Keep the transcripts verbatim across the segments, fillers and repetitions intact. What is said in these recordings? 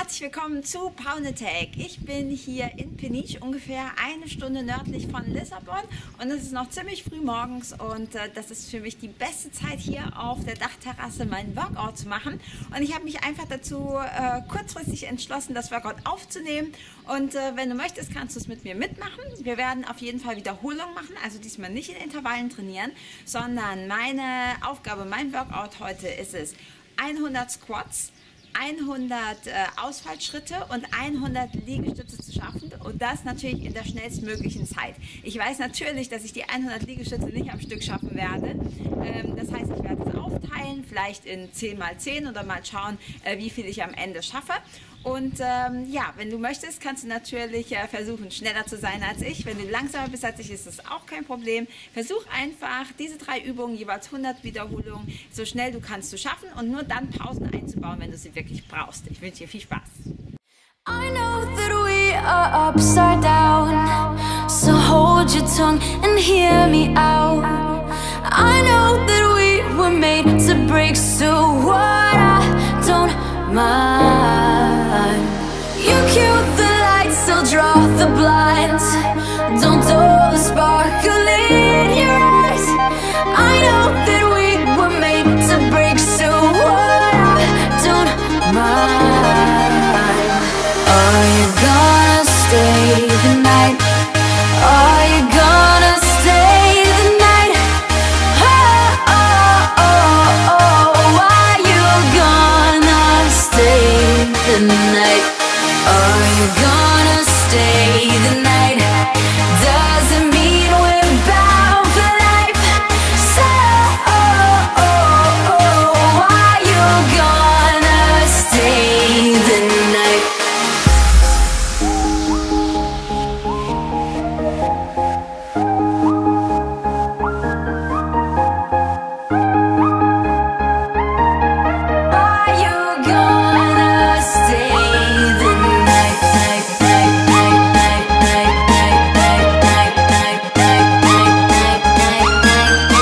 herzlich willkommen zu Poundattack. Ich bin hier in Peniche, ungefähr eine Stunde nördlich von Lissabon und es ist noch ziemlich früh morgens und äh, das ist für mich die beste Zeit, hier auf der Dachterrasse meinen Workout zu machen. Und ich habe mich einfach dazu äh, kurzfristig entschlossen, das Workout aufzunehmen, und äh, wenn du möchtest, kannst du es mit mir mitmachen. Wir werden auf jeden Fall Wiederholungen machen, also diesmal nicht in Intervallen trainieren, sondern meine Aufgabe, mein Workout heute ist es, hundert Squats, hundert äh, Ausfallschritte und hundert Liegestütze zu schaffen, und das natürlich in der schnellstmöglichen Zeit. Ich weiß natürlich, dass ich die hundert Liegestütze nicht am Stück schaffen werde. Ähm, das heißt, ich werde es aufteilen, vielleicht in zehn mal zehn, oder mal schauen, äh, wie viel ich am Ende schaffe. Und ähm, ja, wenn du möchtest, kannst du natürlich äh, versuchen, schneller zu sein als ich. Wenn du langsamer bist als ich, ist das auch kein Problem. Versuch einfach, diese drei Übungen, jeweils hundert Wiederholungen, so schnell du kannst zu schaffen und nur dann Pausen einzubauen, wenn du sie wirklich brauchst. Ich wünsche dir viel Spaß. I know that we are upside down, so hold your tongue and hear me out. I know that we were made to break, so what I don't mind. You cue the lights, I'll draw the blinds. Don't dull the sparkle in your eyes. I know that we were made to break, so what I don't mind. Are you gonna stay the night? Are you gonna stay the night? Oh, oh, oh, oh. Are you gonna stay the night? Are you gonna stay the night? Doesn't mean we're bound for life. So, oh, oh, oh, are you gonna stay the night? Are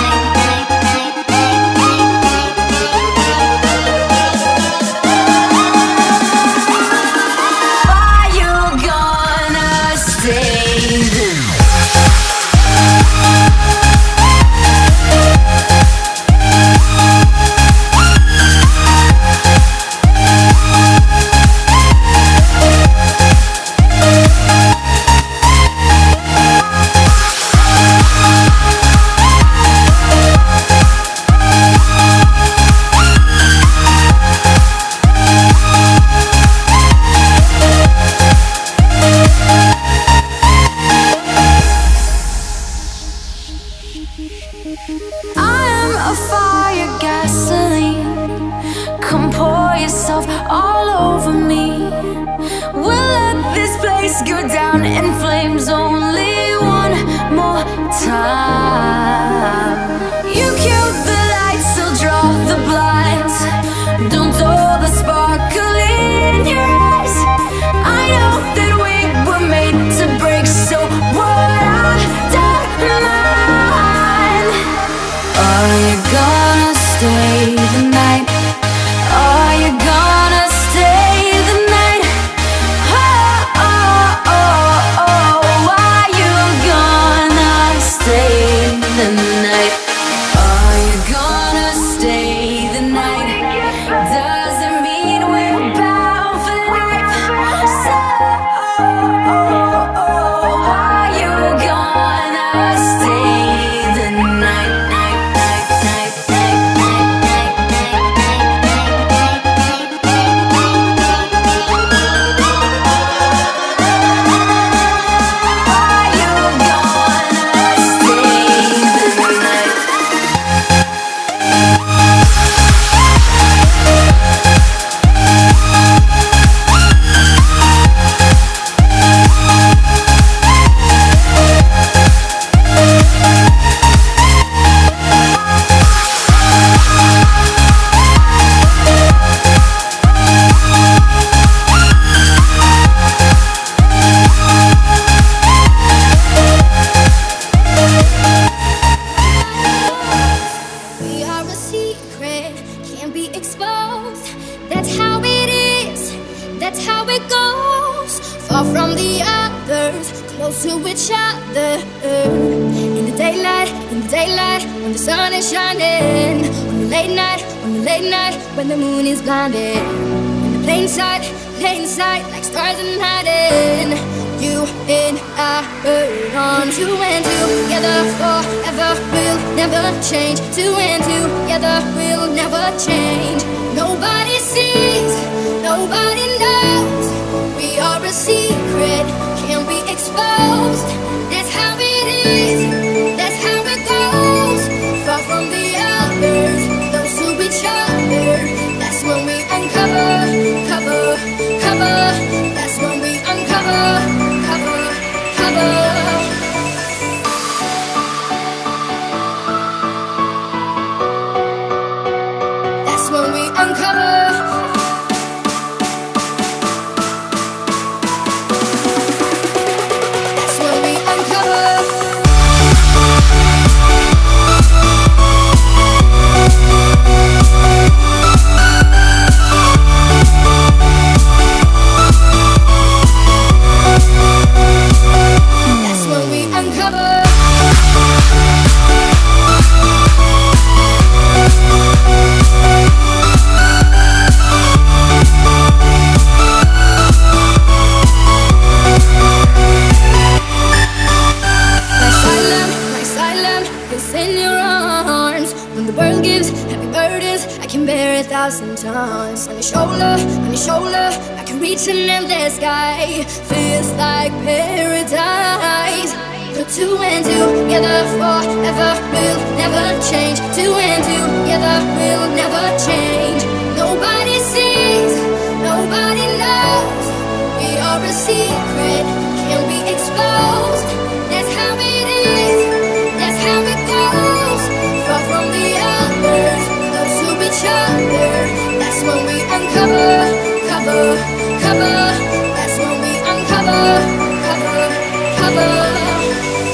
you gonna stay the night? Night, night, night, night, night, night, night, night, night, night, night, night, night, night, night, night, night, night, night. Are you gonna stay the night? I am a fire, gasoline. Come pour yourself all over me. We'll let this place go down in flames only one more time. You cue the lights, I'll draw the blinds. Don't dull the sparkle in your eyes. I know that we were made to break, so what I don't mind. Are you gonna stay the night? Are you gonna stay the night? Oh, oh, oh, oh. from the others, close to each other. In the daylight, in the daylight, when the sun is shining. On the late night, on the late night, when the moon is blinding. In the plain sight, plain sight, like stars in hiding. You and I burn on two and two, together forever, we'll never change. Two and two, together we'll never change. Nobody sees, nobody knows. We are a secret, can't be exposed. That's how it is, that's how it goes. Far from the others, close to each other. That's when we uncover, cover, cover. That's when we uncover, cover, cover. That's when we uncover. Sometimes on your shoulder, on your shoulder, I can reach an endless sky. Feels like paradise. Put two and two together forever, we'll never change. Two and two together, we'll never change. Nobody sees, nobody knows. We are a secret, can't be exposed. That's how it is, that's how it goes. Far from the others, close to each other. That's when we uncover, cover, cover. That's when we uncover, cover, cover.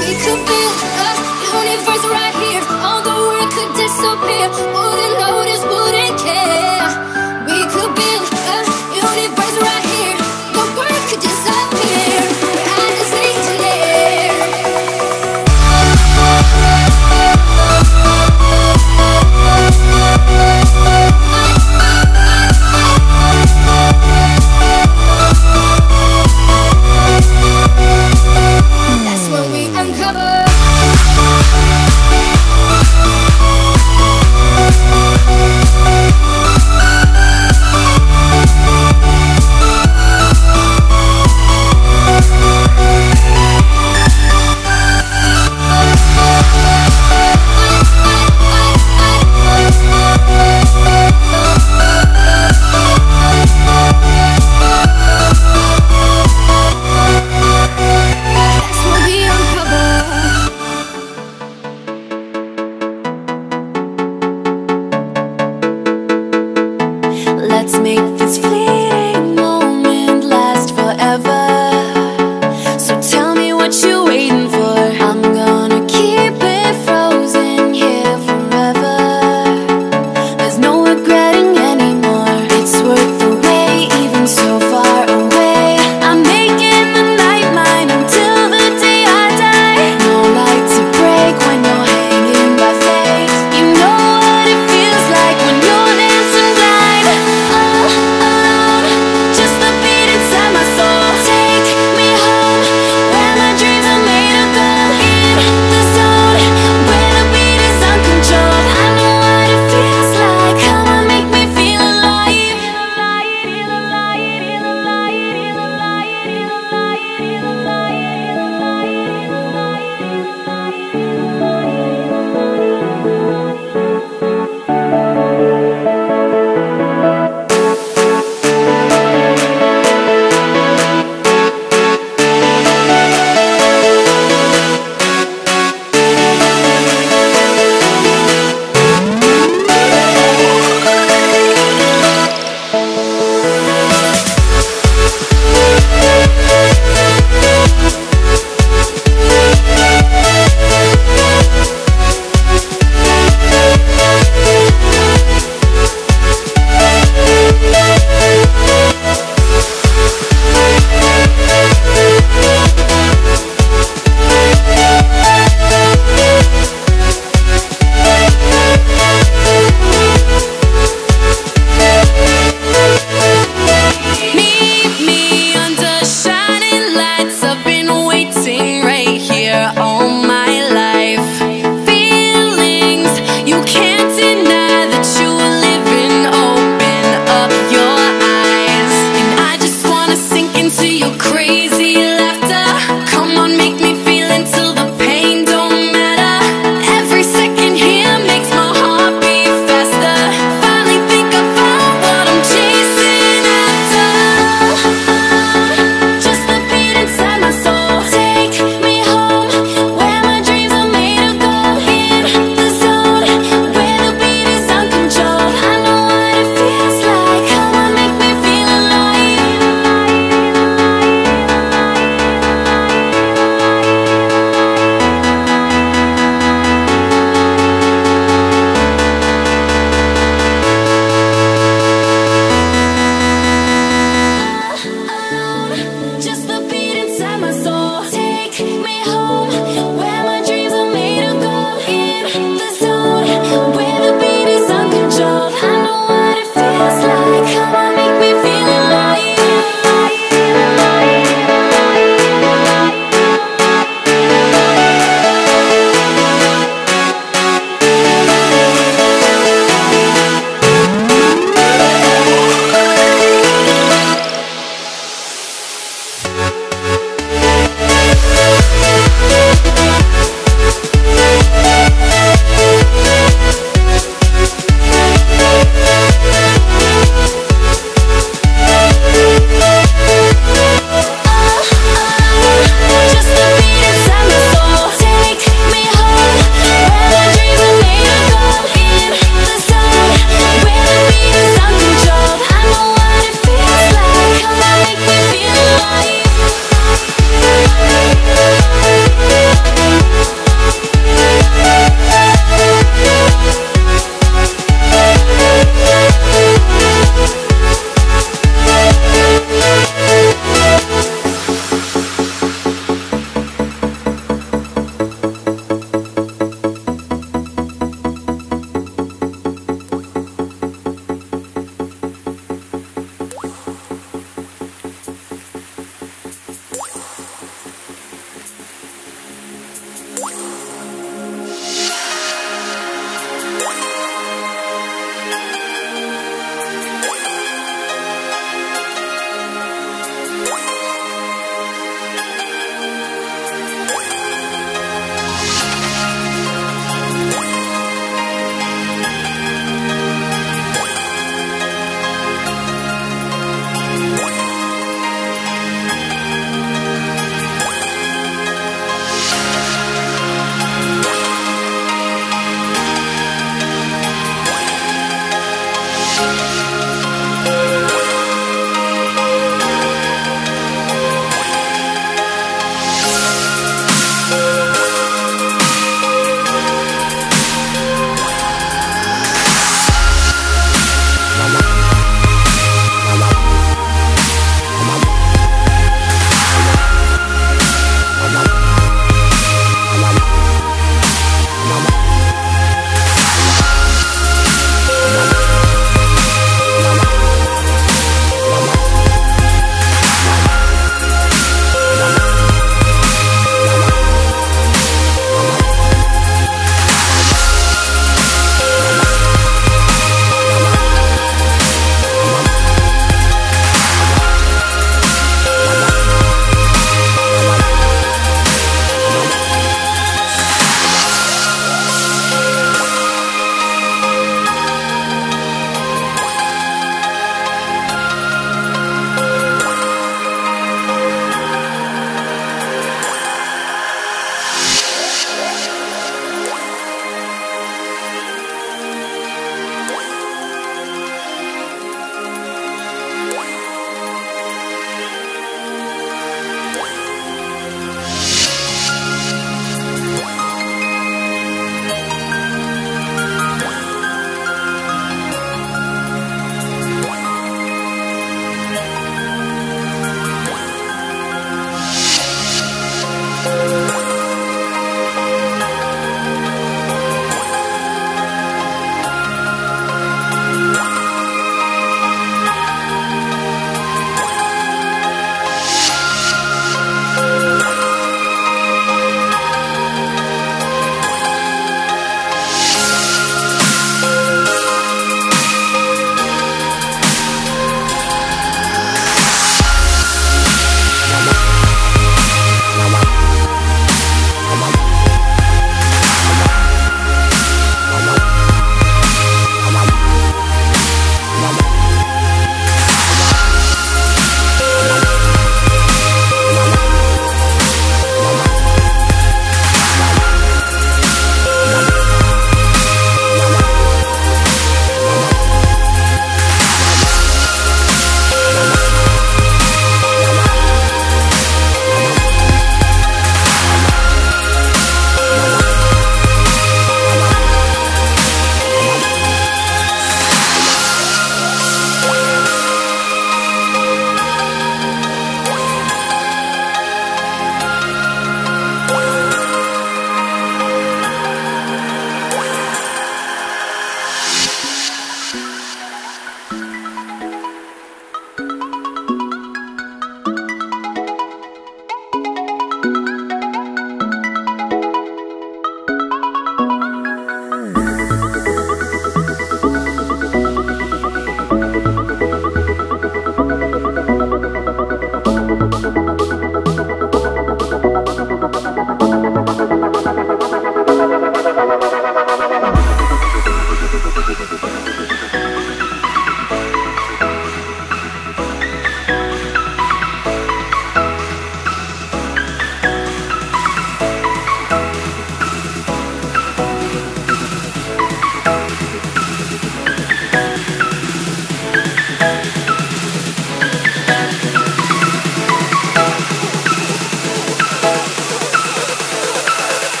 We could build a universe right here. All the world could disappear. Wouldn't notice, wouldn't care. We could build a universe right here. The world could disappear. We're at this engineer.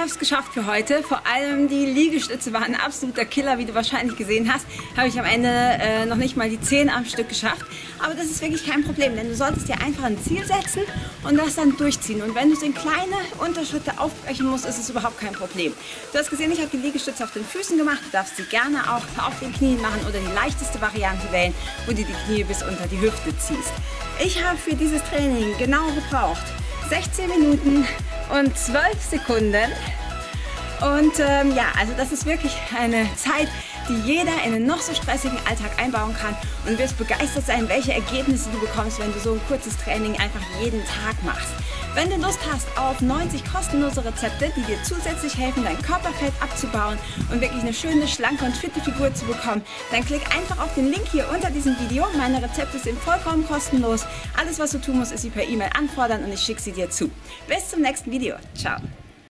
habe es geschafft für heute. Vor allem die Liegestütze waren ein absoluter Killer, wie du wahrscheinlich gesehen hast. Habe ich am Ende äh, noch nicht mal die zehn am Stück geschafft. Aber das ist wirklich kein Problem, denn du solltest dir einfach ein Ziel setzen und das dann durchziehen. Und wenn du es in kleine Unterschritte aufbrechen musst, ist es überhaupt kein Problem. Du hast gesehen, ich habe die Liegestütze auf den Füßen gemacht. Du darfst sie gerne auch auf den Knien machen oder die leichteste Variante wählen, wo du die Knie bis unter die Hüfte ziehst. Ich habe für dieses Training genau gebraucht sechzehn Minuten und zwölf Sekunden. Und ähm, ja, also das ist wirklich eine Zeit, die jeder in einen noch so stressigen Alltag einbauen kann, und wirst begeistert sein, welche Ergebnisse du bekommst, wenn du so ein kurzes Training einfach jeden Tag machst. Wenn du Lust hast auf neunzig kostenlose Rezepte, die dir zusätzlich helfen, dein Körperfett abzubauen und wirklich eine schöne, schlanke und fitte Figur zu bekommen, dann klick einfach auf den Link hier unter diesem Video. Meine Rezepte sind vollkommen kostenlos. Alles, was du tun musst, ist sie per E-Mail anfordern und ich schicke sie dir zu. Bis zum nächsten Video. Ciao.